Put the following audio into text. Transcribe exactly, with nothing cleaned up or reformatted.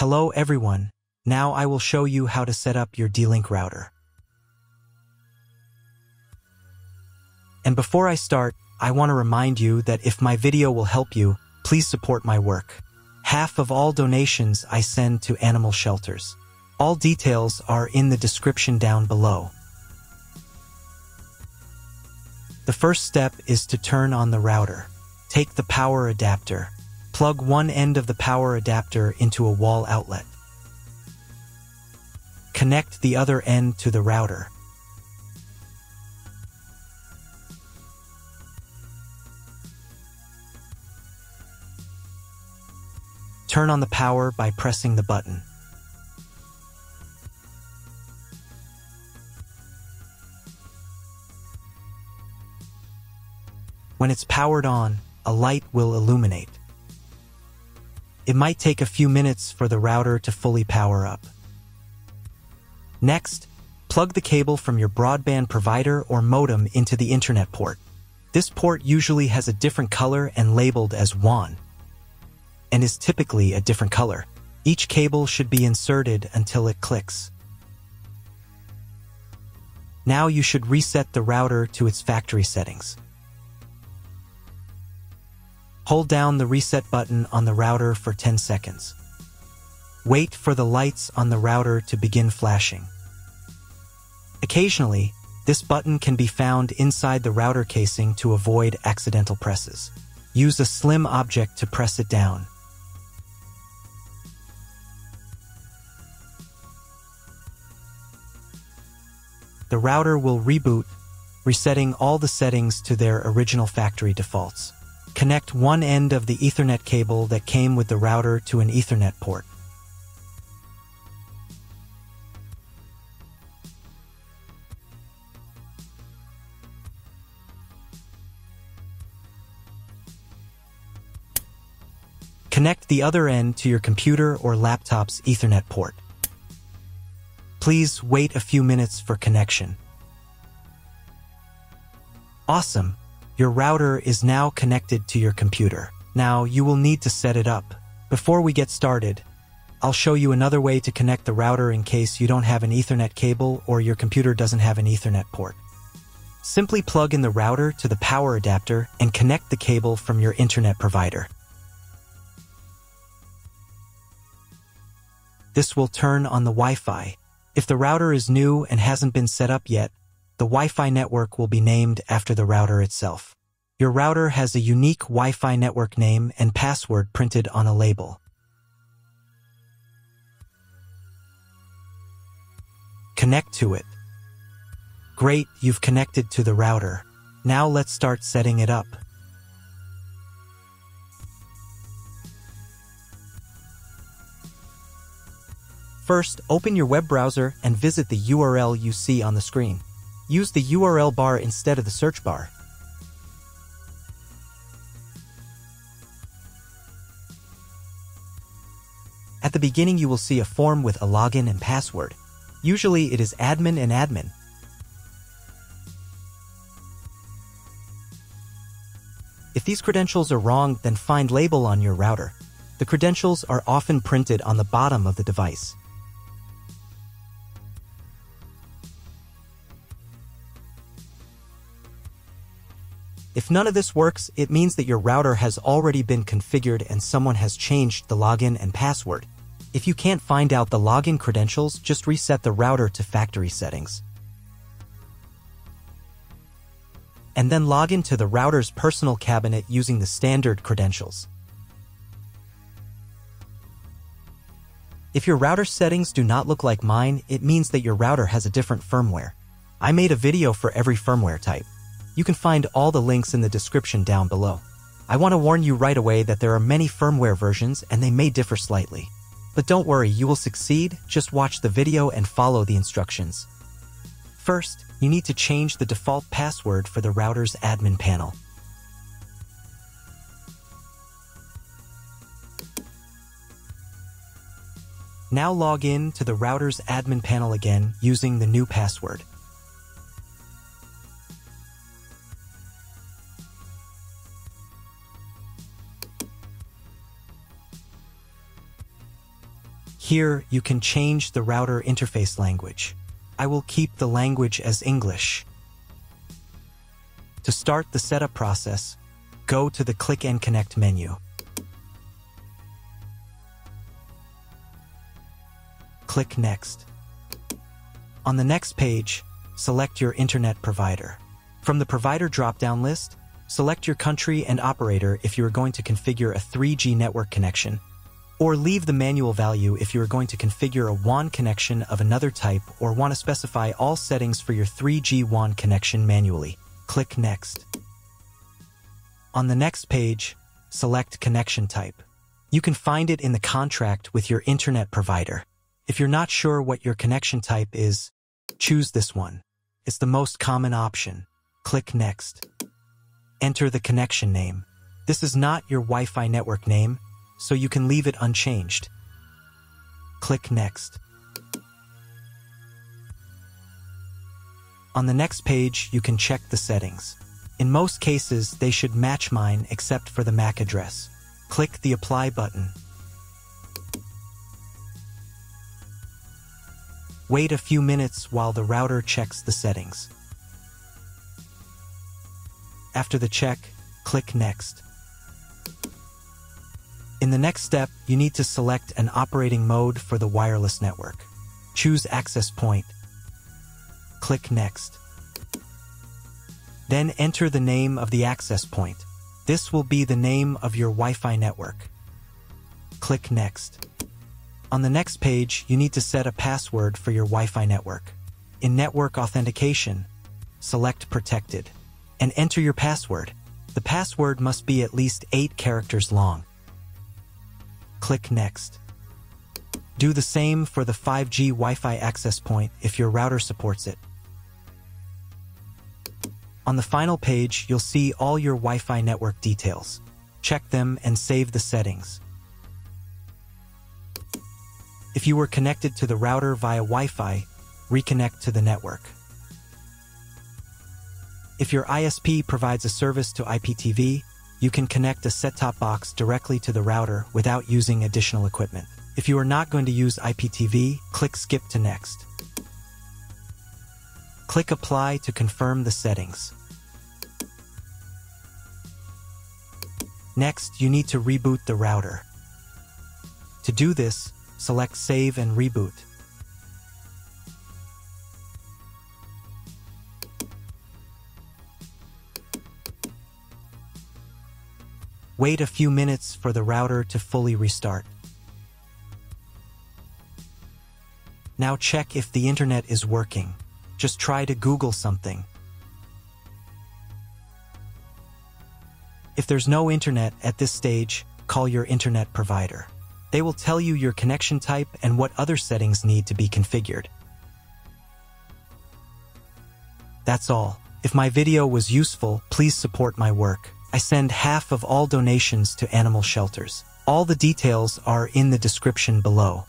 Hello everyone, now I will show you how to set up your D-Link router. And before I start, I want to remind you that if my video will help you, please support my work. Half of all donations I send to animal shelters. All details are in the description down below. The first step is to turn on the router. Take the power adapter. Plug one end of the power adapter into a wall outlet. Connect the other end to the router. Turn on the power by pressing the button. When it's powered on, a light will illuminate. It might take a few minutes for the router to fully power up. Next, plug the cable from your broadband provider or modem into the internet port. This port usually has a different color and labeled as W A N. And is typically a different color. Each cable should be inserted until it clicks. Now you should reset the router to its factory settings. Hold down the reset button on the router for ten seconds. Wait for the lights on the router to begin flashing. Occasionally, this button can be found inside the router casing to avoid accidental presses. Use a slim object to press it down. The router will reboot, resetting all the settings to their original factory defaults. Connect one end of the Ethernet cable that came with the router to an Ethernet port. Connect the other end to your computer or laptop's Ethernet port. Please wait a few minutes for connection. Awesome! Your router is now connected to your computer. Now you will need to set it up. Before we get started, I'll show you another way to connect the router in case you don't have an Ethernet cable or your computer doesn't have an Ethernet port. Simply plug in the router to the power adapter and connect the cable from your internet provider. This will turn on the Wi-Fi. If the router is new and hasn't been set up yet, the Wi-Fi network will be named after the router itself. Your router has a unique Wi-Fi network name and password printed on a label. Connect to it. Great, you've connected to the router. Now let's start setting it up. First, open your web browser and visit the U R L you see on the screen. Use the U R L bar instead of the search bar. At the beginning, you will see a form with a login and password. Usually, it is admin and admin. If these credentials are wrong, then find label on your router. The credentials are often printed on the bottom of the device. If none of this works, it means that your router has already been configured and someone has changed the login and password. If you can't find out the login credentials, just reset the router to factory settings. And then log into the router's personal cabinet using the standard credentials. If your router settings do not look like mine, it means that your router has a different firmware. I made a video for every firmware type. You can find all the links in the description down below. I want to warn you right away that there are many firmware versions and they may differ slightly. But don't worry, you will succeed, just watch the video and follow the instructions. First, you need to change the default password for the router's admin panel. Now log in to the router's admin panel again using the new password. Here, you can change the router interface language. I will keep the language as English. To start the setup process, go to the Click and Connect menu. Click Next. On the next page, select your internet provider. From the provider drop-down list, select your country and operator if you are going to configure a three G network connection, or leave the manual value if you are going to configure a W A N connection of another type or want to specify all settings for your three G W A N connection manually. Click Next. On the next page, select Connection Type. You can find it in the contract with your internet provider. If you're not sure what your connection type is, choose this one. It's the most common option. Click Next. Enter the connection name. This is not your Wi-Fi network name, so you can leave it unchanged. Click Next. On the next page, you can check the settings. In most cases, they should match mine except for the M A C address. Click the Apply button. Wait a few minutes while the router checks the settings. After the check, click Next. In the next step, you need to select an operating mode for the wireless network. Choose Access Point. Click Next. Then enter the name of the access point. This will be the name of your Wi-Fi network. Click Next. On the next page, you need to set a password for your Wi-Fi network. In Network Authentication, select Protected and enter your password. The password must be at least eight characters long. Click Next. Do the same for the five G Wi-Fi access point if your router supports it. On the final page, you'll see all your Wi-Fi network details. Check them and save the settings. If you were connected to the router via Wi-Fi, reconnect to the network. If your I S P provides a service to I P T V, you can connect a set-top box directly to the router without using additional equipment. If you are not going to use I P T V, click Skip to Next. Click Apply to confirm the settings. Next, you need to reboot the router. To do this, select Save and Reboot. Wait a few minutes for the router to fully restart. Now check if the internet is working. Just try to Google something. If there's no internet at this stage, call your internet provider. They will tell you your connection type and what other settings need to be configured. That's all. If my video was useful, please support my work. I send half of all donations to animal shelters. All the details are in the description below.